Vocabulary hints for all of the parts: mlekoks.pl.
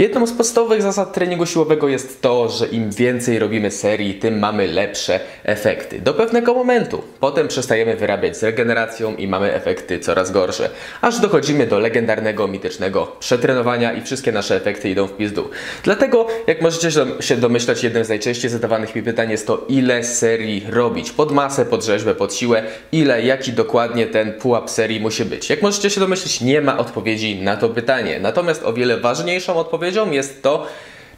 Jedną z podstawowych zasad treningu siłowego jest to, że im więcej robimy serii, tym mamy lepsze efekty. Do pewnego momentu. Potem przestajemy wyrabiać z regeneracją i mamy efekty coraz gorsze. Aż dochodzimy do legendarnego, mitycznego przetrenowania i wszystkie nasze efekty idą w pizdu. Dlatego, jak możecie się domyślać, jednym z najczęściej zadawanych mi pytań jest to, ile serii robić. Pod masę, pod rzeźbę, pod siłę. Ile, jaki dokładnie ten pułap serii musi być. Jak możecie się domyślić, nie ma odpowiedzi na to pytanie. Natomiast o wiele ważniejszą odpowiedzią jest to,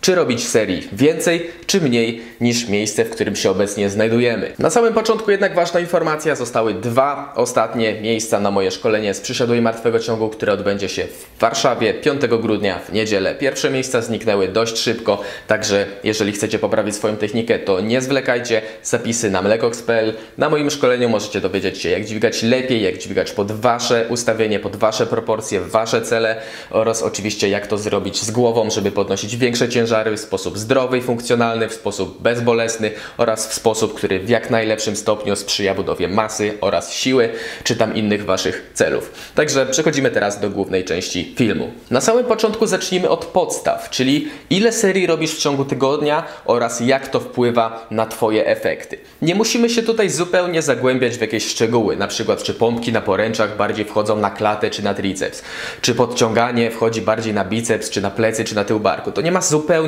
czy robić serii więcej, czy mniej niż miejsce, w którym się obecnie znajdujemy. Na samym początku jednak ważna informacja. Zostały dwa ostatnie miejsca na moje szkolenie z przysiadu i martwego ciągu, które odbędzie się w Warszawie 5 grudnia w niedzielę. Pierwsze miejsca zniknęły dość szybko, także jeżeli chcecie poprawić swoją technikę, to nie zwlekajcie. Zapisy na mlekoks.pl. Na moim szkoleniu możecie dowiedzieć się, jak dźwigać lepiej, jak dźwigać pod Wasze ustawienie, pod Wasze proporcje, Wasze cele oraz oczywiście jak to zrobić z głową, żeby podnosić większe ciężary w sposób zdrowy i funkcjonalny, w sposób bezbolesny oraz w sposób, który w jak najlepszym stopniu sprzyja budowie masy oraz siły, czy tam innych Waszych celów. Także przechodzimy teraz do głównej części filmu. Na samym początku zacznijmy od podstaw, czyli ile serii robisz w ciągu tygodnia oraz jak to wpływa na Twoje efekty. Nie musimy się tutaj zupełnie zagłębiać w jakieś szczegóły, na przykład czy pompki na poręczach bardziej wchodzą na klatę czy na triceps, czy podciąganie wchodzi bardziej na biceps, czy na plecy, czy na tył barku. To nie ma zupełnie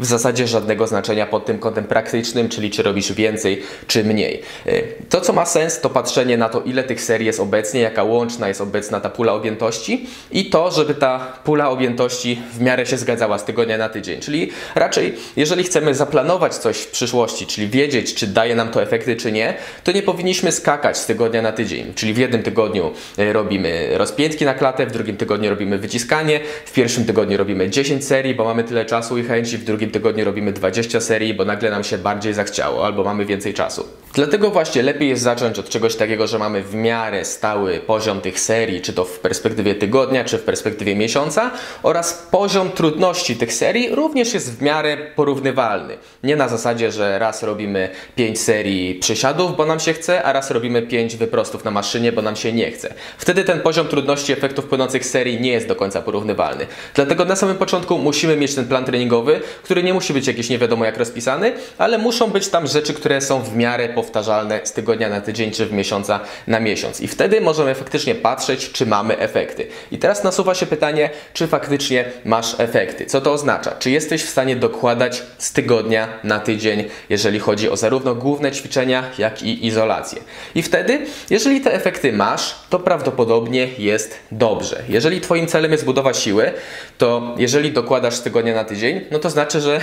w zasadzie żadnego znaczenia pod tym kątem praktycznym, czyli czy robisz więcej, czy mniej. To, co ma sens, to patrzenie na to, ile tych serii jest obecnie, jaka łączna jest obecna ta pula objętości i to, żeby ta pula objętości w miarę się zgadzała z tygodnia na tydzień. Czyli raczej, jeżeli chcemy zaplanować coś w przyszłości, czyli wiedzieć, czy daje nam to efekty, czy nie, to nie powinniśmy skakać z tygodnia na tydzień. Czyli w jednym tygodniu robimy rozpiętki na klatę, w drugim tygodniu robimy wyciskanie, w pierwszym tygodniu robimy 10 serii, bo mamy tyle czasu i chęci, w drugim tygodniu robimy 20 serii, bo nagle nam się bardziej zachciało albo mamy więcej czasu. Dlatego właśnie lepiej jest zacząć od czegoś takiego, że mamy w miarę stały poziom tych serii, czy to w perspektywie tygodnia, czy w perspektywie miesiąca, oraz poziom trudności tych serii również jest w miarę porównywalny. Nie na zasadzie, że raz robimy 5 serii przysiadów, bo nam się chce, a raz robimy 5 wyprostów na maszynie, bo nam się nie chce. Wtedy ten poziom trudności efektów płynących z serii nie jest do końca porównywalny. Dlatego na samym początku musimy mieć ten plan treningowy, który nie musi być jakiś nie wiadomo jak rozpisany, ale muszą być tam rzeczy, które są w miarę powtarzalne z tygodnia na tydzień czy w miesiąca na miesiąc. I wtedy możemy faktycznie patrzeć, czy mamy efekty. I teraz nasuwa się pytanie, czy faktycznie masz efekty. Co to oznacza? Czy jesteś w stanie dokładać z tygodnia na tydzień, jeżeli chodzi o zarówno główne ćwiczenia, jak i izolację. I wtedy, jeżeli te efekty masz, to prawdopodobnie jest dobrze. Jeżeli Twoim celem jest budowa siły, to jeżeli dokładasz z tygodnia na tydzień, no to znaczy, że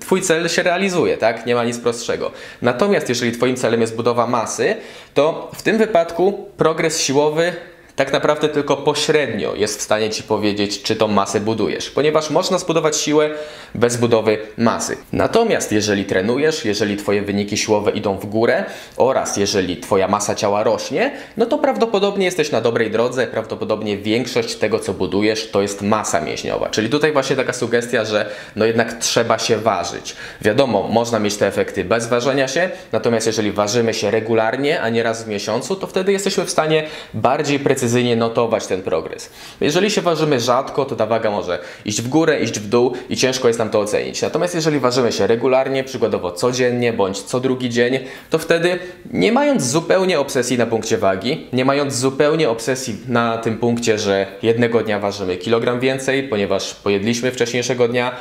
Twój cel się realizuje, tak? Nie ma nic prostszego. Natomiast jeżeli Twoim celem jest budowa masy, to w tym wypadku progres siłowy tak naprawdę tylko pośrednio jest w stanie Ci powiedzieć, czy tą masę budujesz, ponieważ można zbudować siłę bez budowy masy. Natomiast jeżeli trenujesz, jeżeli Twoje wyniki siłowe idą w górę oraz jeżeli Twoja masa ciała rośnie, no to prawdopodobnie jesteś na dobrej drodze, prawdopodobnie większość tego, co budujesz, to jest masa mięśniowa. Czyli tutaj właśnie taka sugestia, że no jednak trzeba się ważyć. Wiadomo, można mieć te efekty bez ważenia się, natomiast jeżeli ważymy się regularnie, a nie raz w miesiącu, to wtedy jesteśmy w stanie bardziej precyzyjnie notować ten progres. Jeżeli się ważymy rzadko, to ta waga może iść w górę, iść w dół i ciężko jest nam to ocenić. Natomiast jeżeli ważymy się regularnie, przykładowo codziennie bądź co drugi dzień, to wtedy nie mając zupełnie obsesji na punkcie wagi, nie mając zupełnie obsesji na tym punkcie, że jednego dnia ważymy kilogram więcej, ponieważ pojedliśmy wcześniejszego dnia,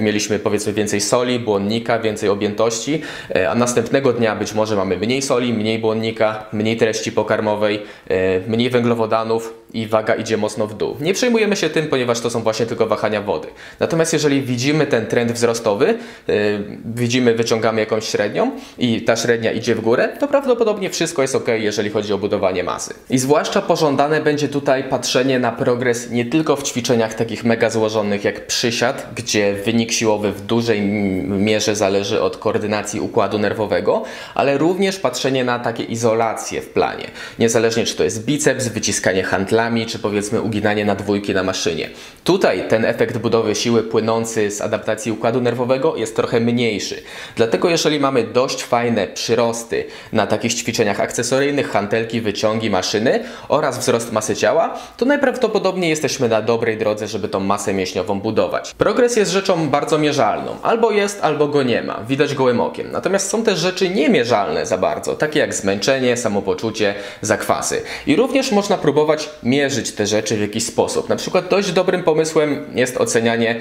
mieliśmy powiedzmy więcej soli, błonnika, więcej objętości, a następnego dnia być może mamy mniej soli, mniej błonnika, mniej treści pokarmowej, mniej węglowodanów i waga idzie mocno w dół. Nie przejmujemy się tym, ponieważ to są właśnie tylko wahania wody. Natomiast jeżeli widzimy ten trend wzrostowy, wyciągamy jakąś średnią i ta średnia idzie w górę, to prawdopodobnie wszystko jest ok, jeżeli chodzi o budowanie masy. I zwłaszcza pożądane będzie tutaj patrzenie na progres nie tylko w ćwiczeniach takich mega złożonych jak przysiad, gdzie wynik siłowy w dużej mierze zależy od koordynacji układu nerwowego, ale również patrzenie na takie izolacje w planie. Niezależnie czy to jest biceps, wyciskanie handla, pętlami, czy powiedzmy uginanie na dwójki na maszynie. Tutaj ten efekt budowy siły płynący z adaptacji układu nerwowego jest trochę mniejszy. Dlatego jeżeli mamy dość fajne przyrosty na takich ćwiczeniach akcesoryjnych, hantelki, wyciągi, maszyny oraz wzrost masy ciała, to najprawdopodobniej jesteśmy na dobrej drodze, żeby tą masę mięśniową budować. Progres jest rzeczą bardzo mierzalną. Albo jest, albo go nie ma. Widać gołym okiem. Natomiast są też rzeczy niemierzalne za bardzo, takie jak zmęczenie, samopoczucie, zakwasy. I również można próbować mierzyć te rzeczy w jakiś sposób. Na przykład dość dobrym pomysłem jest ocenianie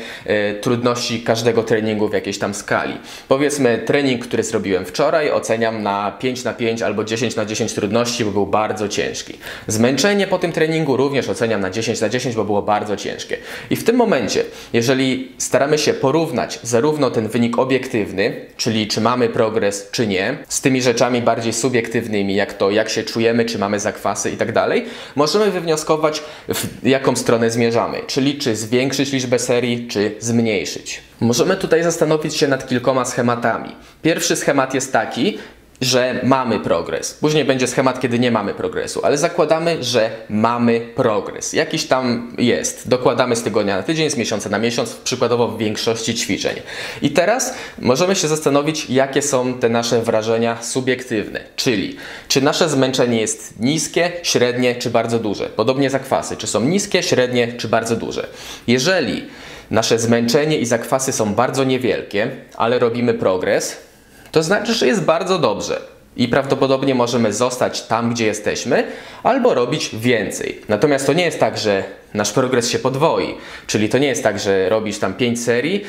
trudności każdego treningu w jakiejś tam skali. Powiedzmy trening, który zrobiłem wczoraj, oceniam na 5 na 5 albo 10 na 10 trudności, bo był bardzo ciężki. Zmęczenie po tym treningu również oceniam na 10 na 10, bo było bardzo ciężkie. I w tym momencie, jeżeli staramy się porównać zarówno ten wynik obiektywny, czyli czy mamy progres, czy nie, z tymi rzeczami bardziej subiektywnymi, jak to jak się czujemy, czy mamy zakwasy i tak dalej, możemy wywnioskować, w jaką stronę zmierzamy, czyli czy zwiększyć liczbę serii, czy zmniejszyć. Możemy tutaj zastanowić się nad kilkoma schematami. Pierwszy schemat jest taki, że mamy progres. Później będzie schemat, kiedy nie mamy progresu, ale zakładamy, że mamy progres. Jakiś tam jest. Dokładamy z tygodnia na tydzień, z miesiąca na miesiąc, przykładowo w większości ćwiczeń. I teraz możemy się zastanowić, jakie są te nasze wrażenia subiektywne, czyli czy nasze zmęczenie jest niskie, średnie czy bardzo duże. Podobnie zakwasy, czy są niskie, średnie czy bardzo duże. Jeżeli nasze zmęczenie i zakwasy są bardzo niewielkie, ale robimy progres, to znaczy, że jest bardzo dobrze i prawdopodobnie możemy zostać tam, gdzie jesteśmy, albo robić więcej. Natomiast to nie jest tak, że nasz progres się podwoi, czyli to nie jest tak, że robisz tam 5 serii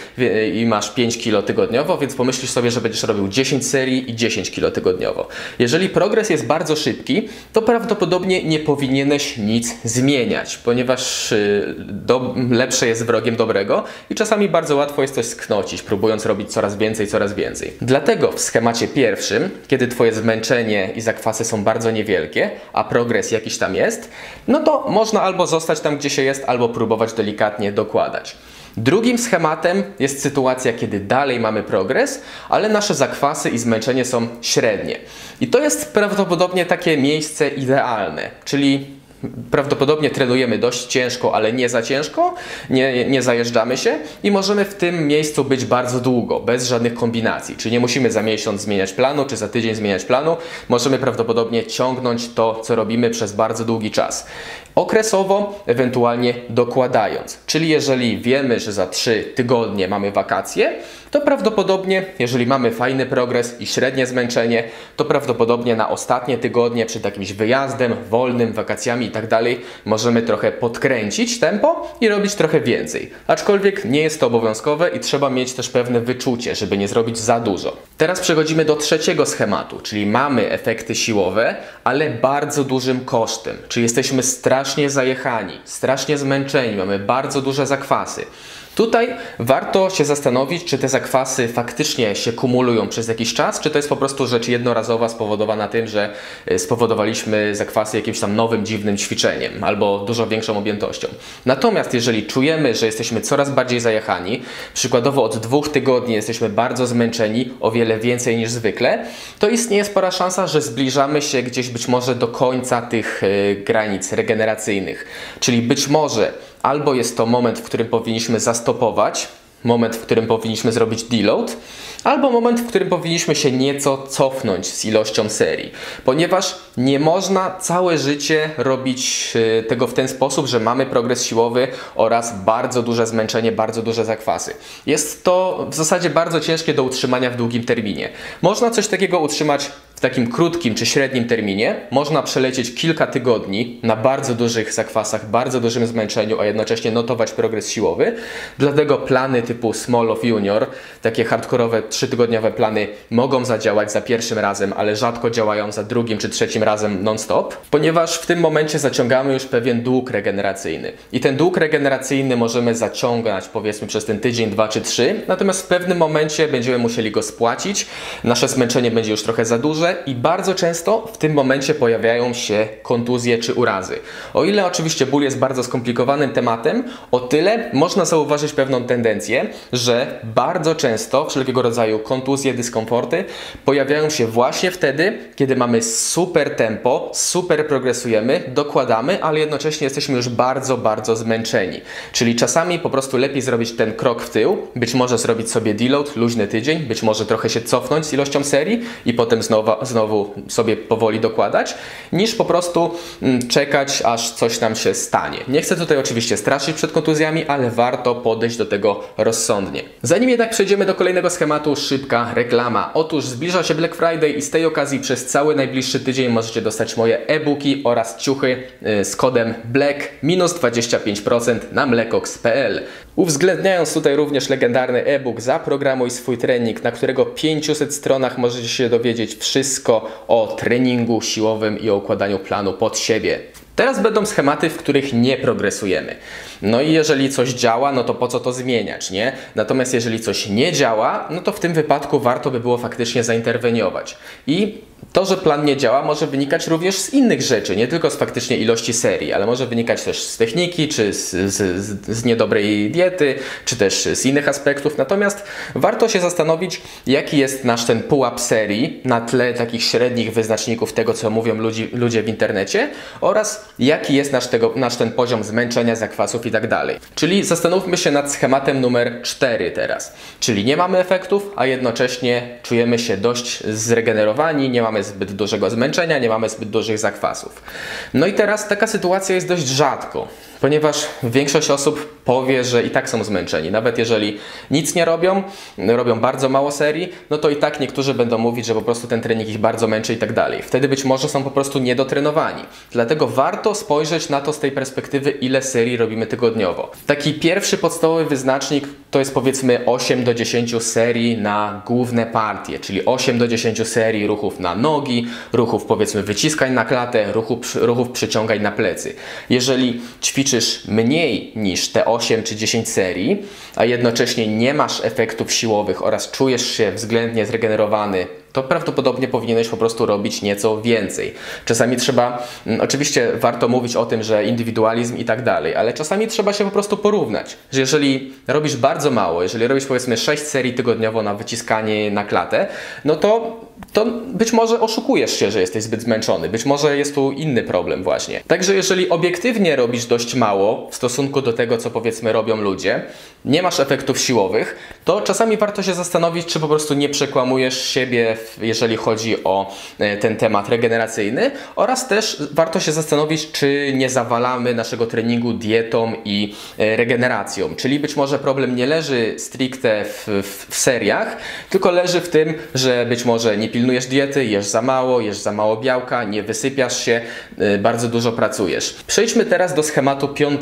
i masz 5 kilo tygodniowo, więc pomyślisz sobie, że będziesz robił 10 serii i 10 kilo tygodniowo. Jeżeli progres jest bardzo szybki, to prawdopodobnie nie powinieneś nic zmieniać, ponieważ lepsze jest wrogiem dobrego i czasami bardzo łatwo jest coś sknocić, próbując robić coraz więcej, coraz więcej. Dlatego w schemacie pierwszym, kiedy twoje zmęczenie i zakwasy są bardzo niewielkie, a progres jakiś tam jest, no to można albo zostać tam, gdzie się jest, albo próbować delikatnie dokładać. Drugim schematem jest sytuacja, kiedy dalej mamy progres, ale nasze zakwasy i zmęczenie są średnie. I to jest prawdopodobnie takie miejsce idealne, czyli prawdopodobnie trenujemy dość ciężko, ale nie za ciężko, nie zajeżdżamy się i możemy w tym miejscu być bardzo długo, bez żadnych kombinacji. Czyli nie musimy za miesiąc zmieniać planu, czy za tydzień zmieniać planu. Możemy prawdopodobnie ciągnąć to, co robimy przez bardzo długi czas. Okresowo, ewentualnie dokładając. Czyli jeżeli wiemy, że za 3 tygodnie mamy wakacje, to prawdopodobnie, jeżeli mamy fajny progres i średnie zmęczenie, to prawdopodobnie na ostatnie tygodnie przed jakimś wyjazdem, wolnym, wakacjami i tak dalej, możemy trochę podkręcić tempo i robić trochę więcej. Aczkolwiek nie jest to obowiązkowe i trzeba mieć też pewne wyczucie, żeby nie zrobić za dużo. Teraz przechodzimy do trzeciego schematu, czyli mamy efekty siłowe, ale bardzo dużym kosztem. Czyli jesteśmy strasznie zajechani, strasznie zmęczeni, mamy bardzo duże zakwasy. Tutaj warto się zastanowić, czy te zakwasy faktycznie się kumulują przez jakiś czas, czy to jest po prostu rzecz jednorazowa spowodowana tym, że spowodowaliśmy zakwasy jakimś tam nowym, dziwnym ćwiczeniem albo dużo większą objętością. Natomiast jeżeli czujemy, że jesteśmy coraz bardziej zajechani, przykładowo od 2 tygodni jesteśmy bardzo zmęczeni, o wiele więcej niż zwykle, to istnieje spora szansa, że zbliżamy się gdzieś być może do końca tych granic regeneracyjnych. Czyli być może albo jest to moment, w którym powinniśmy zastopować, moment, w którym powinniśmy zrobić deload, albo moment, w którym powinniśmy się nieco cofnąć z ilością serii. Ponieważ nie można całe życie robić tego w ten sposób, że mamy progres siłowy oraz bardzo duże zmęczenie, bardzo duże zakwasy. Jest to w zasadzie bardzo ciężkie do utrzymania w długim terminie. Można coś takiego utrzymać w takim krótkim czy średnim terminie. Można przelecieć kilka tygodni na bardzo dużych zakwasach, bardzo dużym zmęczeniu, a jednocześnie notować progres siłowy. Dlatego plany typu Small of Junior, takie hardkorowe 3-tygodniowe plany mogą zadziałać za pierwszym razem, ale rzadko działają za drugim czy trzecim razem non-stop, ponieważ w tym momencie zaciągamy już pewien dług regeneracyjny. I ten dług regeneracyjny możemy zaciągać powiedzmy przez ten tydzień, 2 czy 3, natomiast w pewnym momencie będziemy musieli go spłacić. Nasze zmęczenie będzie już trochę za duże, duże i bardzo często w tym momencie pojawiają się kontuzje czy urazy. O ile oczywiście ból jest bardzo skomplikowanym tematem, o tyle można zauważyć pewną tendencję, że bardzo często wszelkiego rodzaju kontuzje, dyskomforty pojawiają się właśnie wtedy, kiedy mamy super tempo, super progresujemy, dokładamy, ale jednocześnie jesteśmy już bardzo, bardzo zmęczeni. Czyli czasami po prostu lepiej zrobić ten krok w tył, być może zrobić sobie deload, luźny tydzień, być może trochę się cofnąć z ilością serii i potem znowu sobie powoli dokładać, niż po prostu czekać, aż coś nam się stanie. Nie chcę tutaj oczywiście straszyć przed kontuzjami, ale warto podejść do tego rozsądnie. Zanim jednak przejdziemy do kolejnego schematu, szybka reklama. Otóż zbliża się Black Friday i z tej okazji przez cały najbliższy tydzień możecie dostać moje e-booki oraz ciuchy z kodem BLACK minus 25% na mlekoks.pl. Uwzględniając tutaj również legendarny e-book Zaprogramuj swój trening, na którego 500 stronach możecie się dowiedzieć wszystko o treningu siłowym i o układaniu planu pod siebie. Teraz będą schematy, w których nie progresujemy. No i jeżeli coś działa, no to po co to zmieniać, nie? Natomiast jeżeli coś nie działa, no to w tym wypadku warto by było faktycznie zainterweniować. I to, że plan nie działa, może wynikać również z innych rzeczy, nie tylko z faktycznie ilości serii, ale może wynikać też z techniki, czy z niedobrej diety, czy też z innych aspektów. Natomiast warto się zastanowić, jaki jest nasz ten pułap serii na tle takich średnich wyznaczników tego, co mówią ludzie w internecie, oraz jaki jest nasz ten poziom zmęczenia, zakwasów i tak dalej. Czyli zastanówmy się nad schematem numer 4 teraz. Czyli nie mamy efektów, a jednocześnie czujemy się dość zregenerowani, nie mamy zbyt dużego zmęczenia, nie mamy zbyt dużych zakwasów. No i teraz taka sytuacja jest dość rzadko, ponieważ większość osób powie, że i tak są zmęczeni. Nawet jeżeli nic nie robią, robią bardzo mało serii, no to i tak niektórzy będą mówić, że po prostu ten trening ich bardzo męczy i tak dalej. Wtedy być może są po prostu niedotrenowani. Dlatego warto spojrzeć na to z tej perspektywy, ile serii robimy tygodniowo. Taki pierwszy podstawowy wyznacznik to jest powiedzmy 8 do 10 serii na główne partie, czyli 8 do 10 serii ruchów na nogi, ruchów powiedzmy wyciskań na klatę, ruchów przyciągań na plecy. Jeżeli ćwiczysz mniej niż te 8 czy 10 serii, a jednocześnie nie masz efektów siłowych oraz czujesz się względnie zregenerowany, to prawdopodobnie powinieneś po prostu robić nieco więcej. Czasami trzeba, oczywiście warto mówić o tym, że indywidualizm i tak dalej, ale czasami trzeba się po prostu porównać, że jeżeli robisz bardzo mało, jeżeli robisz powiedzmy 6 serii tygodniowo na wyciskanie na klatę, no to być może oszukujesz się, że jesteś zbyt zmęczony, być może jest tu inny problem właśnie. Także jeżeli obiektywnie robisz dość mało w stosunku do tego, co powiedzmy robią ludzie, nie masz efektów siłowych, to czasami warto się zastanowić, czy po prostu nie przekłamujesz siebie, jeżeli chodzi o ten temat regeneracyjny, oraz też warto się zastanowić, czy nie zawalamy naszego treningu dietą i regeneracją. Czyli być może problem nie leży stricte w seriach, tylko leży w tym, że być może nie pilnujesz diety, jesz za mało białka, nie wysypiasz się, bardzo dużo pracujesz. Przejdźmy teraz do schematu 5.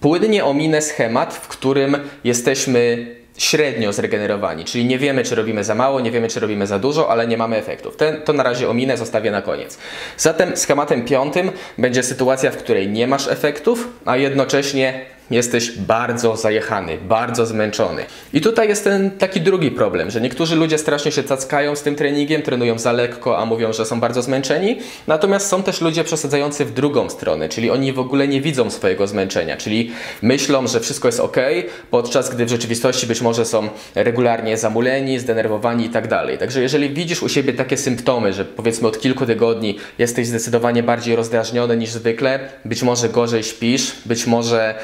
Płynnie ominę schemat, w którym jesteśmy średnio zregenerowani, czyli nie wiemy, czy robimy za mało, nie wiemy, czy robimy za dużo, ale nie mamy efektów. To na razie ominę, zostawię na koniec. Zatem schematem 5 będzie sytuacja, w której nie masz efektów, a jednocześnie jesteś bardzo zajechany, bardzo zmęczony. I tutaj jest ten taki drugi problem, że niektórzy ludzie strasznie się cackają z tym treningiem, trenują za lekko, a mówią, że są bardzo zmęczeni. Natomiast są też ludzie przesadzający w drugą stronę, czyli oni w ogóle nie widzą swojego zmęczenia, czyli myślą, że wszystko jest ok, podczas gdy w rzeczywistości być może są regularnie zamuleni, zdenerwowani i tak dalej. Także jeżeli widzisz u siebie takie symptomy, że powiedzmy od kilku tygodni jesteś zdecydowanie bardziej rozdrażniony niż zwykle, być może gorzej śpisz, być może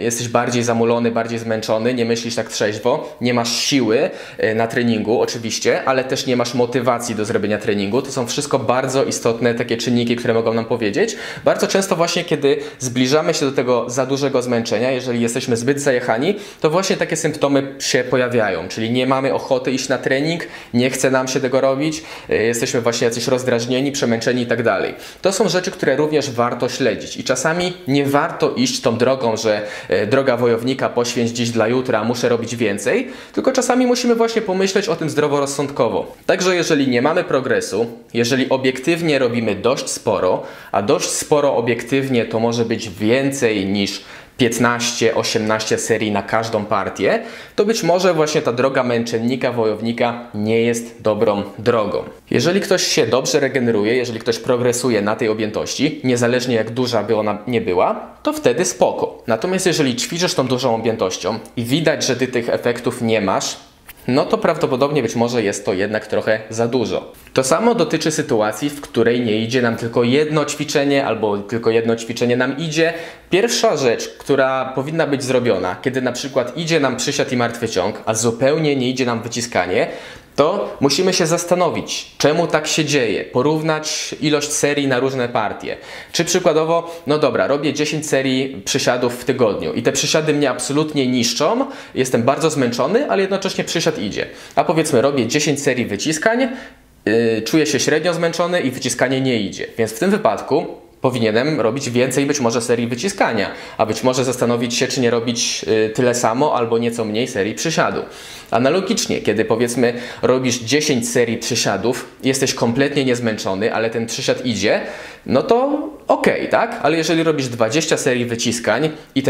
jesteś bardziej zamulony, bardziej zmęczony, nie myślisz tak trzeźwo, nie masz siły na treningu oczywiście, ale też nie masz motywacji do zrobienia treningu. To są wszystko bardzo istotne takie czynniki, które mogą nam powiedzieć. Bardzo często właśnie kiedy zbliżamy się do tego za dużego zmęczenia, jeżeli jesteśmy zbyt zajechani, to właśnie takie symptomy się pojawiają, czyli nie mamy ochoty iść na trening, nie chce nam się tego robić, jesteśmy właśnie jacyś rozdrażnieni, przemęczeni i tak dalej. To są rzeczy, które również warto śledzić i czasami nie warto iść tą drogą, że droga wojownika, poświęć dziś dla jutra, muszę robić więcej, tylko czasami musimy właśnie pomyśleć o tym zdroworozsądkowo. Także jeżeli nie mamy progresu, jeżeli obiektywnie robimy dość sporo, a dość sporo obiektywnie to może być więcej niż 15, 18 serii na każdą partię, to być może właśnie ta droga męczennika, wojownika nie jest dobrą drogą. Jeżeli ktoś się dobrze regeneruje, jeżeli ktoś progresuje na tej objętości, niezależnie jak duża by ona nie była, to wtedy spoko. Natomiast jeżeli ćwiczysz tą dużą objętością i widać, że ty tych efektów nie masz, no to prawdopodobnie być może jest to jednak trochę za dużo. To samo dotyczy sytuacji, w której nie idzie nam tylko jedno ćwiczenie albo tylko jedno ćwiczenie nam idzie. Pierwsza rzecz, która powinna być zrobiona, kiedy na przykład idzie nam przysiad i martwy ciąg, a zupełnie nie idzie nam wyciskanie, to musimy się zastanowić, czemu tak się dzieje, porównać ilość serii na różne partie. Czy przykładowo, no dobra, robię 10 serii przysiadów w tygodniu i te przysiady mnie absolutnie niszczą, jestem bardzo zmęczony, ale jednocześnie przysiad idzie. A powiedzmy, robię 10 serii wyciskań, czuję się średnio zmęczony i wyciskanie nie idzie. Więc w tym wypadku powinienem robić więcej być może serii wyciskania, a być może zastanowić się, czy nie robić tyle samo albo nieco mniej serii przysiadu. Analogicznie, kiedy powiedzmy robisz 10 serii przysiadów, jesteś kompletnie niezmęczony, ale ten przysiad idzie, no to okej, tak? Ale jeżeli robisz 20 serii wyciskań i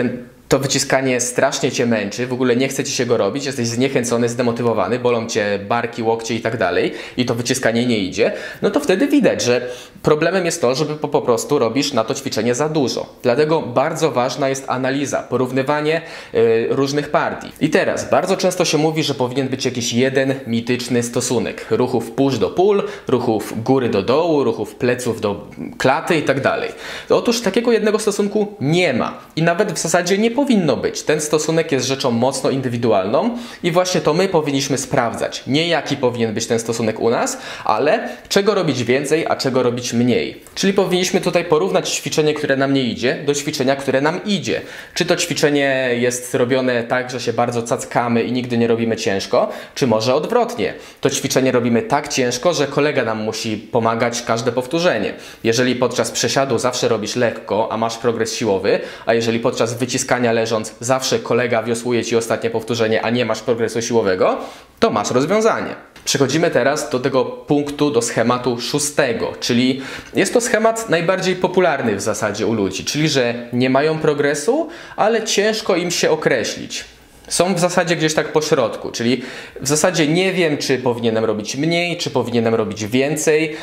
to wyciskanie strasznie cię męczy, w ogóle nie chce ci się go robić, jesteś zniechęcony, zdemotywowany, bolą cię barki, łokcie i tak dalej i to wyciskanie nie idzie, no to wtedy widać, że problemem jest to, żeby po prostu robisz na to ćwiczenie za dużo. Dlatego bardzo ważna jest analiza, porównywanie różnych partii. I teraz, bardzo często się mówi, że powinien być jakiś jeden mityczny stosunek. Ruchów push do pull, ruchów góry do dołu, ruchów pleców do klaty i tak dalej. Otóż takiego jednego stosunku nie ma i nawet w zasadzie nie powinno być. Ten stosunek jest rzeczą mocno indywidualną i właśnie to my powinniśmy sprawdzać. Nie jaki powinien być ten stosunek u nas, ale czego robić więcej, a czego robić mniej. Czyli powinniśmy tutaj porównać ćwiczenie, które nam nie idzie, do ćwiczenia, które nam idzie. Czy to ćwiczenie jest robione tak, że się bardzo cackamy i nigdy nie robimy ciężko, czy może odwrotnie. To ćwiczenie robimy tak ciężko, że kolega nam musi pomagać każde powtórzenie. Jeżeli podczas przesiadu zawsze robisz lekko, a masz progres siłowy, a jeżeli podczas wyciskania leżąc, zawsze kolega wiosłuje ci ostatnie powtórzenie, a nie masz progresu siłowego, to masz rozwiązanie. Przechodzimy teraz do tego punktu, do schematu szóstego, czyli jest to schemat najbardziej popularny w zasadzie u ludzi, czyli że nie mają progresu, ale ciężko im się określić. Są w zasadzie gdzieś tak po środku, czyli w zasadzie nie wiem, czy powinienem robić mniej, czy powinienem robić więcej.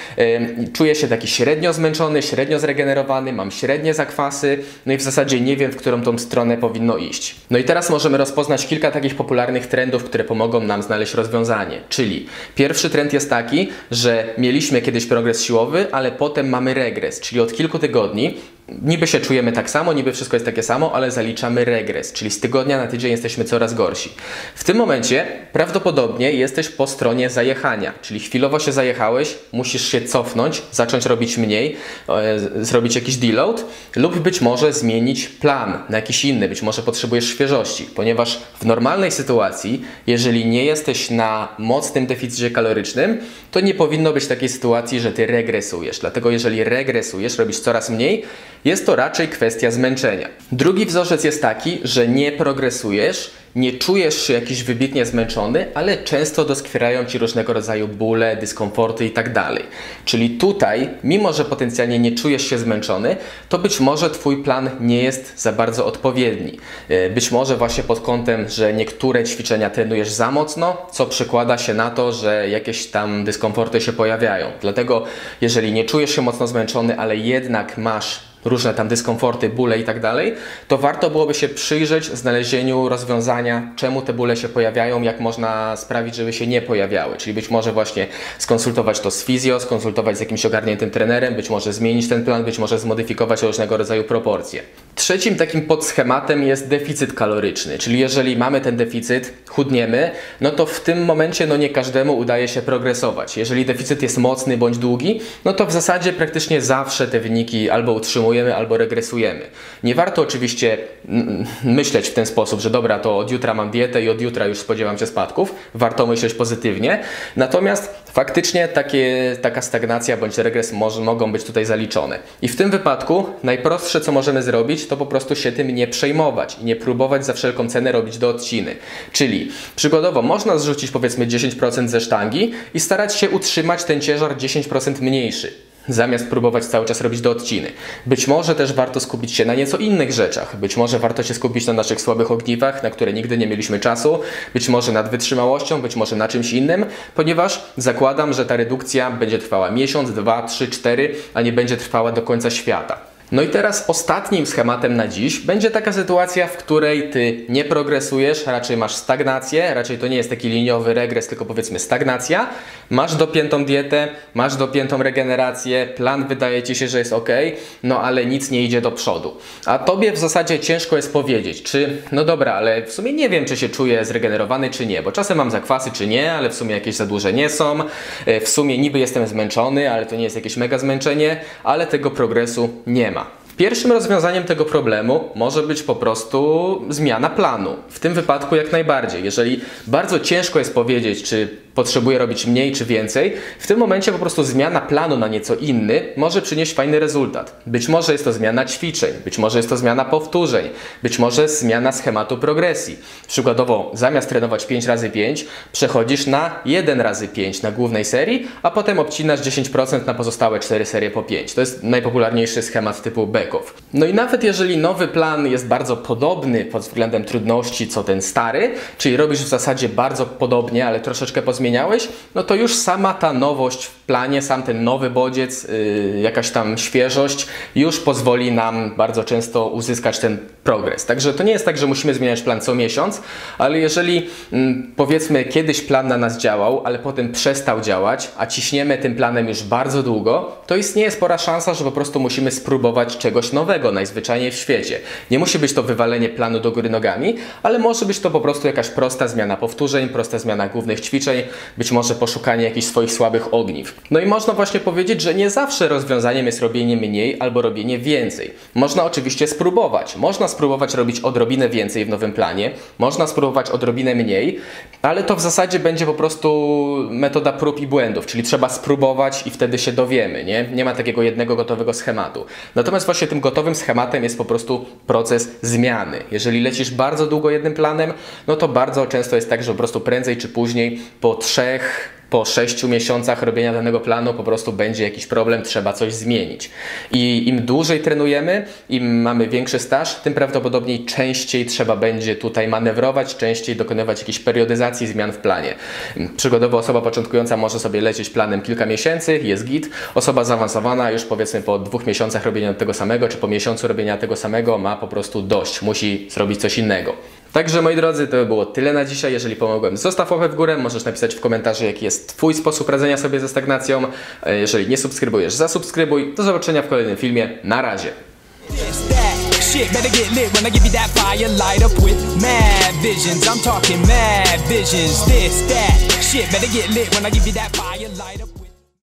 Czuję się taki średnio zmęczony, średnio zregenerowany, mam średnie zakwasy, no i w zasadzie nie wiem, w którą tą stronę powinno iść. No i teraz możemy rozpoznać kilka takich popularnych trendów, które pomogą nam znaleźć rozwiązanie. Czyli pierwszy trend jest taki, że mieliśmy kiedyś progres siłowy, ale potem mamy regres, czyli od kilku tygodni niby się czujemy tak samo, niby wszystko jest takie samo, ale zaliczamy regres, czyli z tygodnia na tydzień jesteśmy coraz gorsi. W tym momencie prawdopodobnie jesteś po stronie zajechania, czyli chwilowo się zajechałeś, musisz się cofnąć, zacząć robić mniej, zrobić jakiś deload lub być może zmienić plan na jakiś inny, być może potrzebujesz świeżości, ponieważ w normalnej sytuacji, jeżeli nie jesteś na mocnym deficycie kalorycznym, to nie powinno być takiej sytuacji, że ty regresujesz. Dlatego jeżeli regresujesz, robisz coraz mniej, jest to raczej kwestia zmęczenia. Drugi wzorzec jest taki, że nie progresujesz, nie czujesz się jakiś wybitnie zmęczony, ale często doskwierają ci różnego rodzaju bóle, dyskomforty i tak dalej. Czyli tutaj, mimo że potencjalnie nie czujesz się zmęczony, to być może twój plan nie jest za bardzo odpowiedni. Być może właśnie pod kątem, że niektóre ćwiczenia trenujesz za mocno, co przekłada się na to, że jakieś tam dyskomforty się pojawiają. Dlatego, jeżeli nie czujesz się mocno zmęczony, ale jednak masz różne tam dyskomforty, bóle i tak dalej, to warto byłoby się przyjrzeć znalezieniu rozwiązania, czemu te bóle się pojawiają, jak można sprawić, żeby się nie pojawiały. Czyli być może właśnie skonsultować to z fizjo, skonsultować z jakimś ogarniętym trenerem, być może zmienić ten plan, być może zmodyfikować różnego rodzaju proporcje. Trzecim takim podschematem jest deficyt kaloryczny, czyli jeżeli mamy ten deficyt, chudniemy, no to w tym momencie no nie każdemu udaje się progresować. Jeżeli deficyt jest mocny bądź długi, no to w zasadzie praktycznie zawsze te wyniki albo utrzymujemy, albo regresujemy. Nie warto oczywiście myśleć w ten sposób, że dobra, to od jutra mam dietę i od jutra już spodziewam się spadków. Warto myśleć pozytywnie. Natomiast faktycznie taka stagnacja bądź regres mogą być tutaj zaliczone. I w tym wypadku najprostsze, co możemy zrobić, to po prostu się tym nie przejmować i nie próbować za wszelką cenę robić do odciny. Czyli przykładowo można zrzucić powiedzmy 10% ze sztangi i starać się utrzymać ten ciężar 10% mniejszy. zamiast próbować cały czas robić do odciny. Być może też warto skupić się na nieco innych rzeczach. Być może warto się skupić na naszych słabych ogniwach, na które nigdy nie mieliśmy czasu. Być może nad wytrzymałością, być może na czymś innym, ponieważ zakładam, że ta redukcja będzie trwała miesiąc, 2, 3, 4, a nie będzie trwała do końca świata. No i teraz ostatnim schematem na dziś będzie taka sytuacja, w której Ty nie progresujesz, raczej masz stagnację, raczej to nie jest taki liniowy regres, tylko powiedzmy stagnacja. Masz dopiętą dietę, masz dopiętą regenerację, plan wydaje Ci się, że jest ok, no ale nic nie idzie do przodu. A Tobie w zasadzie ciężko jest powiedzieć, czy no dobra, ale w sumie nie wiem, czy się czuję zregenerowany, czy nie, bo czasem mam zakwasy, czy nie, ale w sumie jakieś zadłużenie są, w sumie niby jestem zmęczony, ale to nie jest jakieś mega zmęczenie, ale tego progresu nie ma. Pierwszym rozwiązaniem tego problemu może być po prostu zmiana planu. W tym wypadku jak najbardziej. Jeżeli bardzo ciężko jest powiedzieć, czy potrzebuję robić mniej czy więcej, w tym momencie po prostu zmiana planu na nieco inny może przynieść fajny rezultat. Być może jest to zmiana ćwiczeń, być może jest to zmiana powtórzeń, być może zmiana schematu progresji. Przykładowo zamiast trenować 5 razy 5, przechodzisz na 1 razy 5 na głównej serii, a potem obcinasz 10% na pozostałe 4 serie po 5. To jest najpopularniejszy schemat typu backoff. No i nawet jeżeli nowy plan jest bardzo podobny pod względem trudności co ten stary, czyli robisz w zasadzie bardzo podobnie, ale troszeczkę zmieniałeś, no to już sama ta nowość w planie, sam ten nowy bodziec, jakaś tam świeżość już pozwoli nam bardzo często uzyskać ten progres. Także to nie jest tak, że musimy zmieniać plan co miesiąc, ale jeżeli powiedzmy kiedyś plan na nas działał, ale potem przestał działać, a ciśniemy tym planem już bardzo długo, to istnieje spora szansa, że po prostu musimy spróbować czegoś nowego najzwyczajniej w świecie. Nie musi być to wywalenie planu do góry nogami, ale może być to po prostu jakaś prosta zmiana powtórzeń, prosta zmiana głównych ćwiczeń, być może poszukanie jakichś swoich słabych ogniw. No i można właśnie powiedzieć, że nie zawsze rozwiązaniem jest robienie mniej albo robienie więcej. Można oczywiście spróbować. Można spróbować robić odrobinę więcej w nowym planie, można spróbować odrobinę mniej, ale to w zasadzie będzie po prostu metoda prób i błędów, czyli trzeba spróbować i wtedy się dowiemy, nie? Nie ma takiego jednego gotowego schematu. Natomiast właśnie tym gotowym schematem jest po prostu proces zmiany. Jeżeli lecisz bardzo długo jednym planem, no to bardzo często jest tak, że po prostu prędzej czy później po 3, po 6 miesiącach robienia danego planu po prostu będzie jakiś problem, trzeba coś zmienić. I im dłużej trenujemy, im mamy większy staż, tym prawdopodobniej częściej trzeba będzie tutaj manewrować, częściej dokonywać jakiejś periodyzacji zmian w planie. Przykładowo osoba początkująca może sobie lecieć planem kilka miesięcy, jest git. Osoba zaawansowana już powiedzmy po 2 miesiącach robienia tego samego, czy po miesiącu robienia tego samego ma po prostu dość, musi zrobić coś innego. Także moi drodzy, to by było tyle na dzisiaj. Jeżeli pomogłem, zostaw łapę w górę, możesz napisać w komentarzu, jaki jest Twój sposób radzenia sobie ze stagnacją. Jeżeli nie subskrybujesz, zasubskrybuj. Do zobaczenia w kolejnym filmie. Na razie.